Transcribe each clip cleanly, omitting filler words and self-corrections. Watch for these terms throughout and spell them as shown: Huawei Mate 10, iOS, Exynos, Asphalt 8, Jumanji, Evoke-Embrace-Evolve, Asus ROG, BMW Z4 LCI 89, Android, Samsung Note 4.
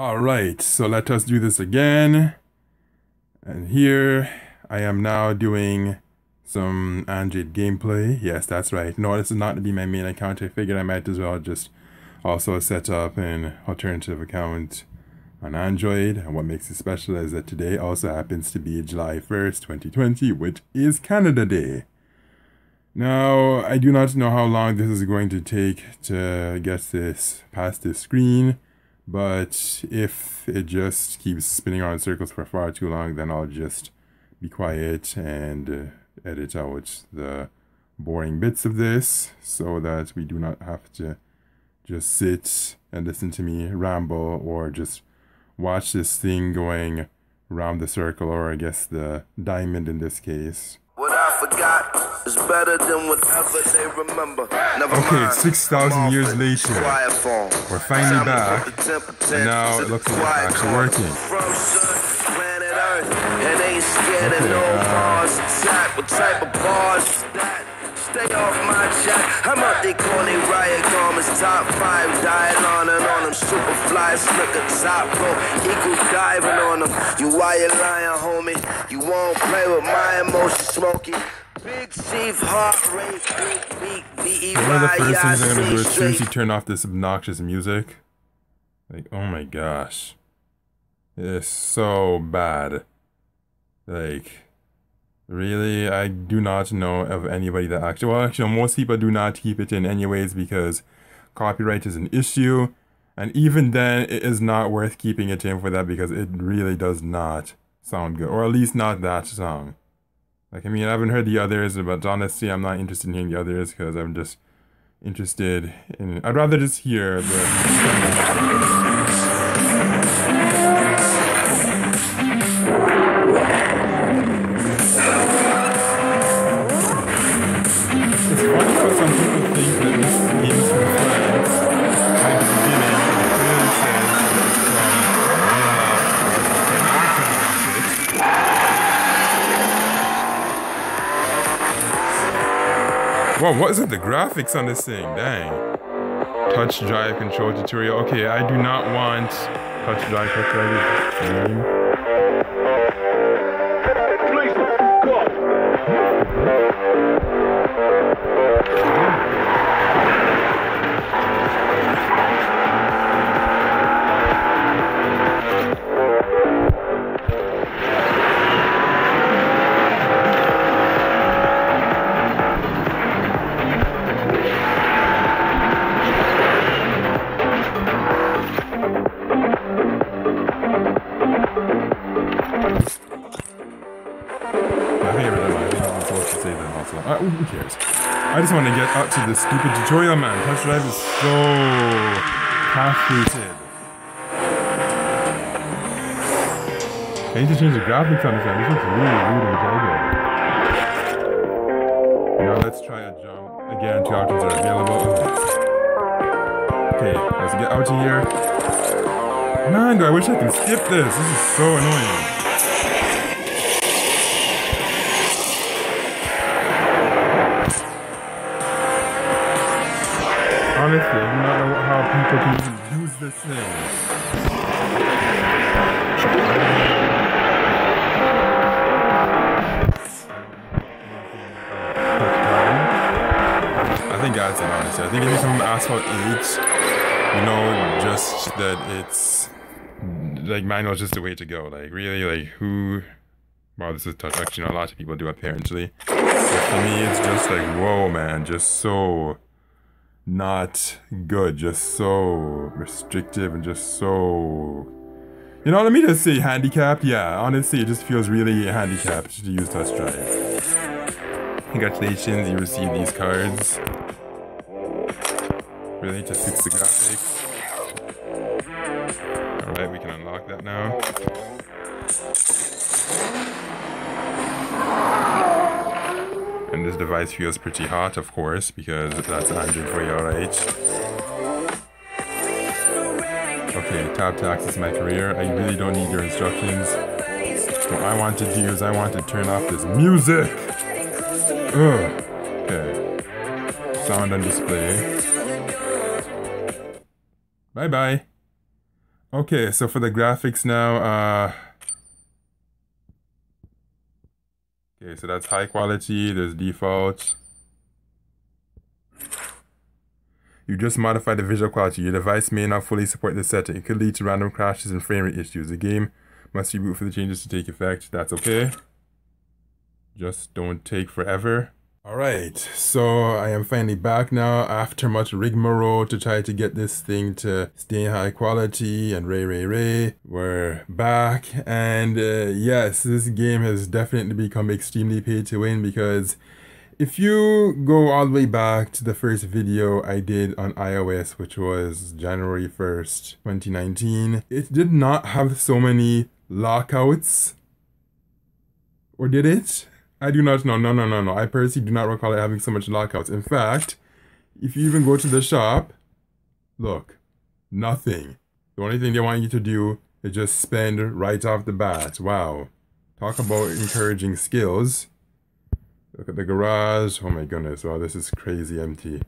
All right, so let us do this again. And here I am now doing some Android gameplay. Yes, that's right. No, this is not to be my main account. I figured I might as well just also set up an alternative account on Android. And what makes it special is that today also happens to be July 1st, 2020, which is Canada Day. Now, I do not know how long this is going to take to get this past this screen, but if it just keeps spinning around in circles for far too long, then I'll just be quiet and edit out the boring bits of this so that we do not have to just sit and listen to me ramble or just watch this thing going round the circle, or I guess the diamond in this case. What I forgot is better than whatever they remember. Never okay, 6,000 years later, we're finally back, and now it looks like it's actually working. And ain't scared of no bars. What type of bars is that? Stay off my jack. I'm up they corny riot garments, top 5 diet on them super fly slicker top rope, equal diving on them. You why you lying, homie? You won't play with my emotions, Smokey. Big chief heart rate, big one of the first things I'm gonna do as soon as you turn off this obnoxious music. Like, oh my gosh. It's so bad. Like, really, I do not know of anybody that actually, well, actually, most people do not keep it in anyways because copyright is an issue. And even then, it is not worth keeping it in for that because it really does not sound good. Or at least not that song. Like, I mean, I haven't heard the others, but honestly, I'm not interested in hearing the others because I'm just interested in, I'd rather just hear the... Whoa, what is it? The graphics on this thing, dang. Touch drive control tutorial. Okay, I do not want touch drive who cares? I just want to get up to this stupid tutorial, man. Touch drive is so half-rooted. I need to change the graphics on this one. This looks really rude and jagged. Now let's try a jump. Again, 2 options are available. Okay, let's get out of here. Man, I wish I could skip this. This is so annoying. Honestly, I do not know how people can even use this thing. I think that's it, honestly. I think it was from Asphalt 8, you know, just that it's, like, manual is just the way to go. Like, really, like, who... Wow, this is touch. Actually, you know, a lot of people do, apparently. But for me, it's just like, whoa, man, just so... not good, just so restrictive and just so, you know, let me just say handicapped. Yeah, honestly, it just feels really handicapped to use touch drive. Congratulations, you received these cards. Really, to fix the graphics. All right, we can unlock that now. And this device feels pretty hot, of course, because that's Android for you, alright? Okay, tap to access my career. I really don't need your instructions. What I want to do is I want to turn off this music! Ugh! Okay. Sound on display. Bye-bye. Okay, so for the graphics now, okay, so that's high quality, there's default. You just modify the visual quality. Your device may not fully support this setting. It could lead to random crashes and frame rate issues. The game must reboot for the changes to take effect. That's okay. Just don't take forever. Alright, so I am finally back now after much rigmarole to try to get this thing to stay high quality and ray. We're back, and yes, this game has definitely become extremely pay to win, because if you go all the way back to the first video I did on iOS, which was January 1st, 2019, it did not have so many lockouts. Or did it? I do not know. No. I personally do not recall it having so much lockouts. In fact, if you even go to the shop, look, nothing. The only thing they want you to do is just spend right off the bat. Wow. Talk about encouraging skills. Look at the garage. Oh my goodness. Wow, this is crazy empty.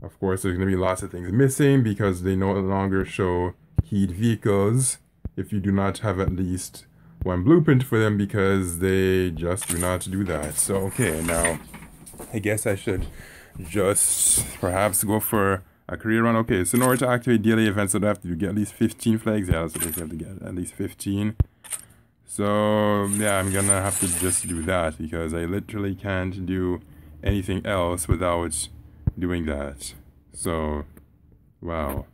Of course, there's going to be lots of things missing because they no longer show keyed vehicles if you do not have at least one blueprint for them, because they just do not do that. So okay, now I guess I should just perhaps go for a career run. Okay, so in order to activate daily events, I'd have to get at least 15 flags. Yeah, so you have to get at least 15. So yeah, I'm gonna have to just do that, because I literally can't do anything else without doing that. So wow.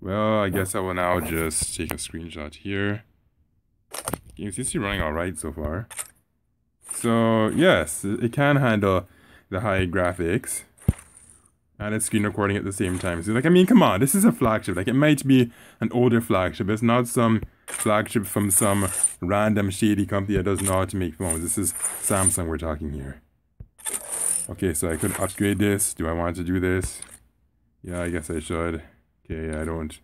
Well, I guess I will now just take a screenshot here. Game seems to be running all right so far. So yes, it can handle the high graphics, and it's screen recording at the same time. So like, I mean, come on, this is a flagship. Like, it might be an older flagship. It's not some flagship from some random shady company that does not make phones. This is Samsung we're talking here. Okay, so I could upgrade this. Do I want to do this? Yeah, I guess I should. Okay, I don't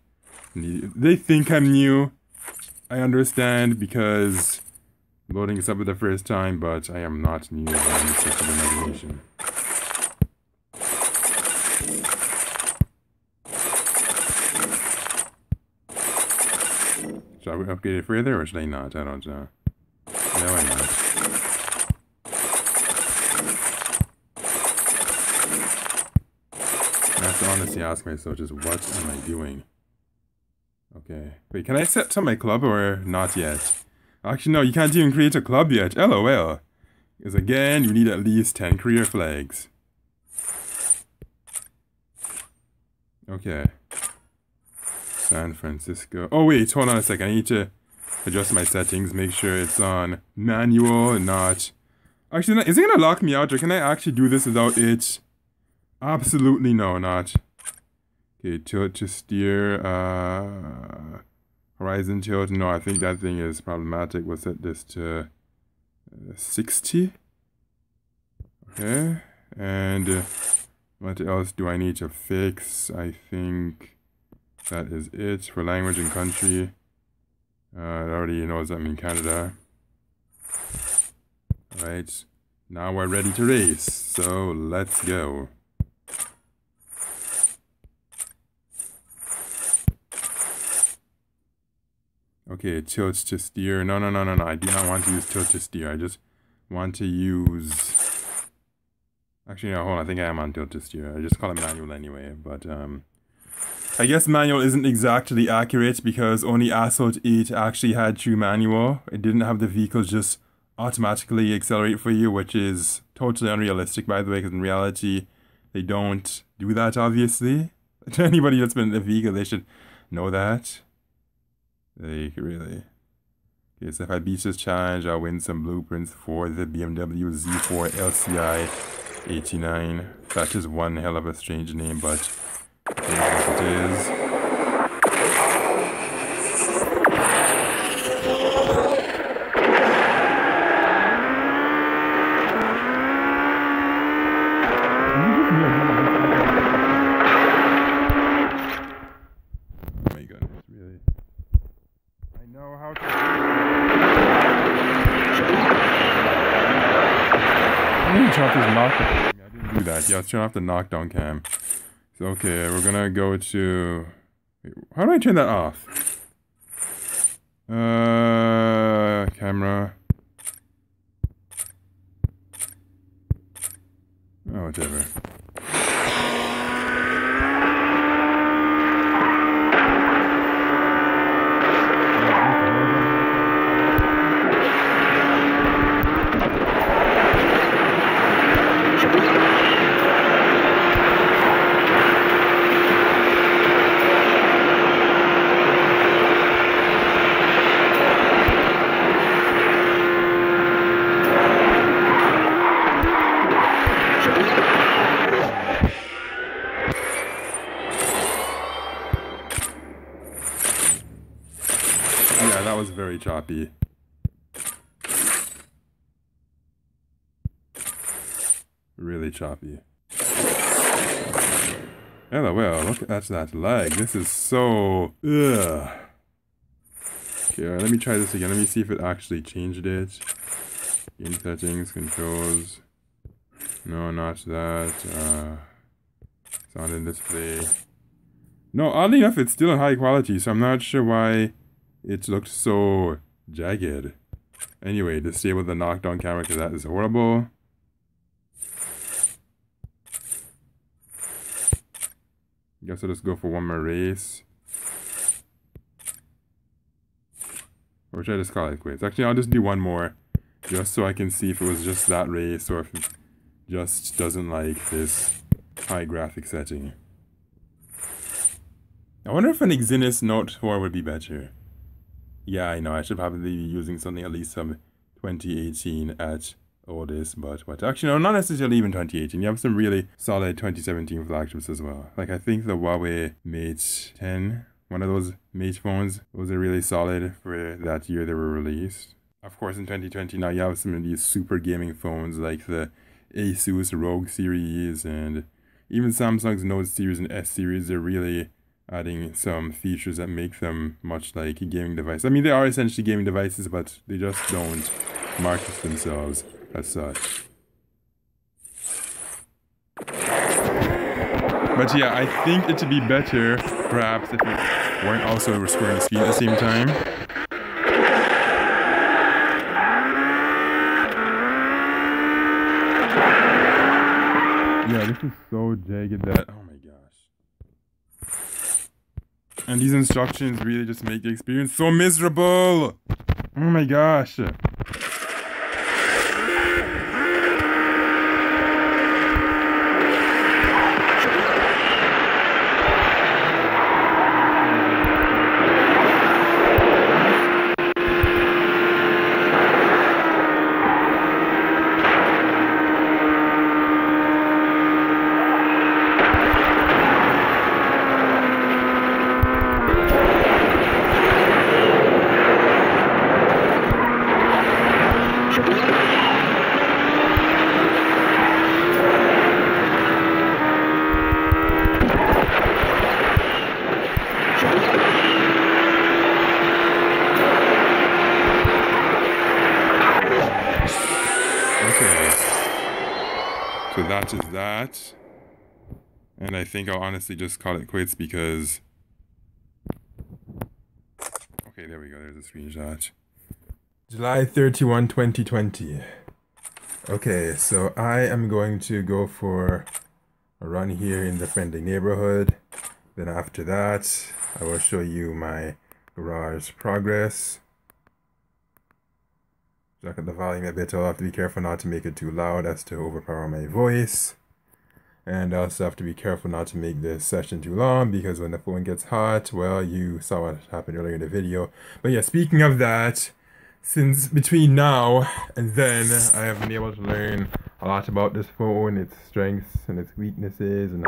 need it. They think I'm new. I understand, because loading this up for the first time, but I am not new. I'm a sick of imagination. Shall we upgrade it further, or should I not? I don't know. Yeah, why not? I have to honestly ask myself, just what am I doing? Okay, wait, can I set up my club or not yet? Actually, no, you can't even create a club yet, LOL. Because again, you need at least 10 career flags. Okay. San Francisco. Oh wait, hold on a second, I need to adjust my settings, make sure it's on manual, not... Actually, is it gonna lock me out, or can I actually do this without it? Absolutely no, not. Okay, tilt to steer, horizon tilt, no, I think that thing is problematic. We'll set this to 60. Okay, and what else do I need to fix? I think that is it for language and country. It already knows I'm in Canada. Alright, now we're ready to race, so let's go. Okay, tilt to steer. No. I do not want to use tilt to steer. I just want to use... Actually, no, hold on. I think I am on tilt to steer. I just call it manual anyway, but... I guess manual isn't exactly accurate, because only Asphalt 8 actually had true manual. It didn't have the vehicles just automatically accelerate for you, which is totally unrealistic, by the way, because in reality, they don't do that, obviously. To anybody that's been in the vehicle, they should know that. Like, really. Okay, so if I beat this challenge, I'll win some blueprints for the BMW Z4 LCI 89. That is one hell of a strange name, but it is what it is. I didn't do that. Yeah, let's turn off the knockdown cam. So okay, we're gonna go to Wait, how do I turn that off? Camera. Oh, whatever. Very choppy. Really choppy. Hello, well, look at that lag. This is so... Ugh. Okay, let me try this again. Let me see if it actually changed it. Game settings, controls. No, not that. Sound and display. No, oddly enough, it's still in high quality, so I'm not sure why... It looked so jagged. Anyway, disable the knockdown camera because that is horrible. Guess I'll just go for one more race. Or should I just call it quits? Actually, I'll just do one more. Just so I can see if it was just that race or if it just doesn't like this high graphic setting. I wonder if an Exynos Note 4 would be better. Yeah, I know, I should probably be using something at least some 2018 at oldest, but what? Actually, no, not necessarily even 2018. You have some really solid 2017 flagships as well. Like, I think the Huawei Mate 10, one of those Mate phones, those are really solid for that year they were released. Of course, in 2020, now you have some of these super gaming phones like the Asus ROG series and even Samsung's Note series and S series. They're really... adding some features that make them much like a gaming device. I mean, they are essentially gaming devices, but they just don't market themselves as such. But yeah, I think it would be better, perhaps, if it weren't also recording the speed at the same time. Yeah, this is so jagged that... Oh my gosh. And these instructions really just make the experience so miserable! Oh my gosh! That is that, and I think I'll honestly just call it quits because, okay, there we go, there's a screenshot. July 31, 2020. Okay, so I am going to go for a run here in the friendly neighborhood. Then after that, I will show you my garage progress. Jack up the volume a bit. I'll have to be careful not to make it too loud as to overpower my voice. And I also have to be careful not to make this session too long because when the phone gets hot, well, you saw what happened earlier in the video. But yeah, speaking of that, since between now and then, I have been able to learn a lot about this phone, its strengths and its weaknesses, and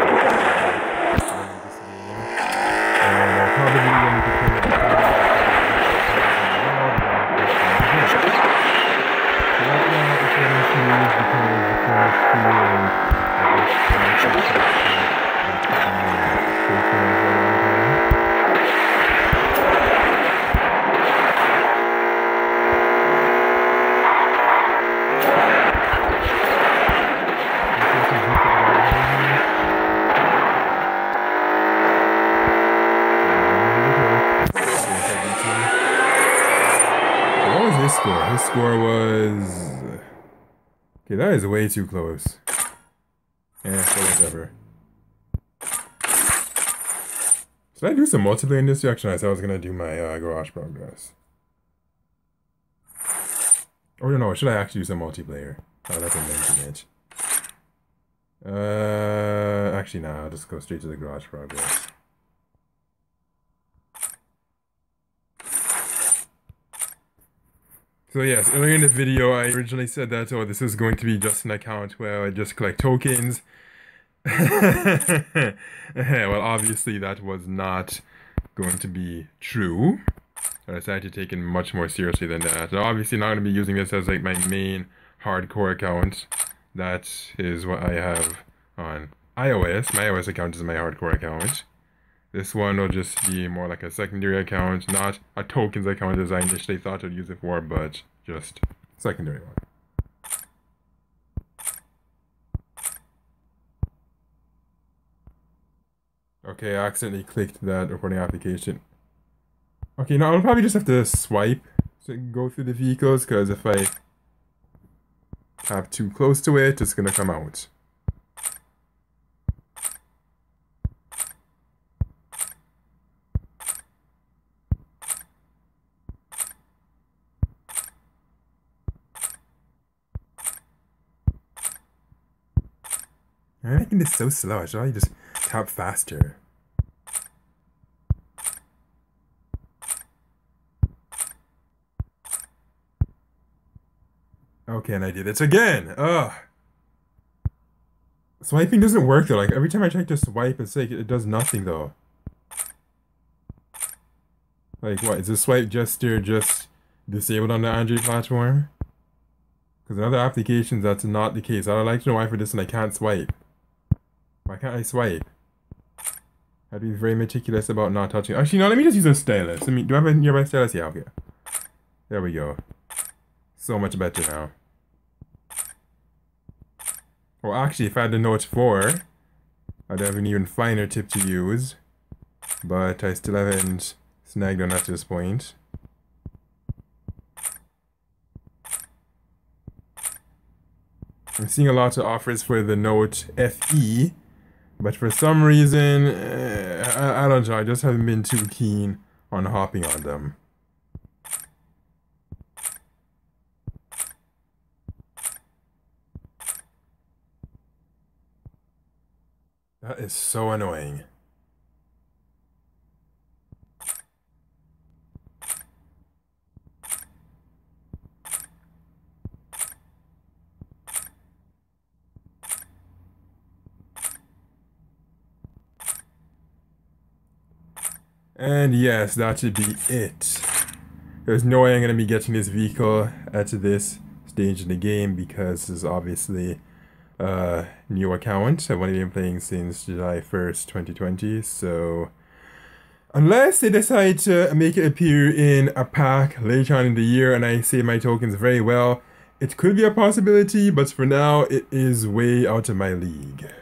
his score? His score was... Okay, that is way too close. Yeah, so whatever. Should I do some multiplayer in this direction? I said I was gonna do my garage progress. Or no, should I actually do some multiplayer? Oh, that's a mention it. Actually, nah, I'll just go straight to the garage progress. So yes, earlier in the video, I originally said that, oh, this is going to be just an account where I just collect tokens. Well, obviously that was not going to be true. I decided to take it much more seriously than that. I'm obviously not going to be using this as like my main hardcore account. That is what I have on iOS. My iOS account is my hardcore account. This one will just be more like a secondary account, not a tokens account as I initially thought I'd use it for, but just secondary one. Okay, I accidentally clicked that recording application. Okay, now I'll probably just have to swipe so I can go through the vehicles, because if I tap too close to it, it's going to come out. I'm making this so slow, I should probably just tap faster. Okay, and I did it again! Ugh! Swiping doesn't work though, like every time I try to swipe, it's like, it does nothing though. Like what, is the swipe gesture just disabled on the Android platform? Because in other applications that's not the case. I'd like to know why for this one I can't swipe. Why can't I swipe? I'd be very meticulous about not touching. Actually, no, let me just use a stylus. I mean, do I have a nearby stylus? Yeah, okay. There we go. So much better now. Well, actually, if I had the Note 4, I'd have an even finer tip to use. But I still haven't snagged on that to this point. I'm seeing a lot of offers for the Note FE, but for some reason, I don't know, I just haven't been too keen on hopping on them. That is so annoying. And yes, that should be it. There's no way I'm going to be getting this vehicle at this stage in the game, because this is obviously a new account. I've only been playing since July 1st, 2020, so... Unless they decide to make it appear in a pack later on in the year and I save my tokens very well, it could be a possibility, but for now, it is way out of my league.